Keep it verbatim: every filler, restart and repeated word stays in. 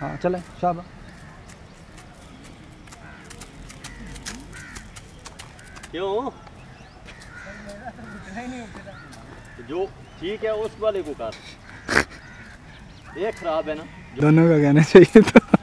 हाँ चले शाबा। क्यों जो ठीक है उस वाले को कर, ये खराब है ना, दोनों का कहना चाहिए था।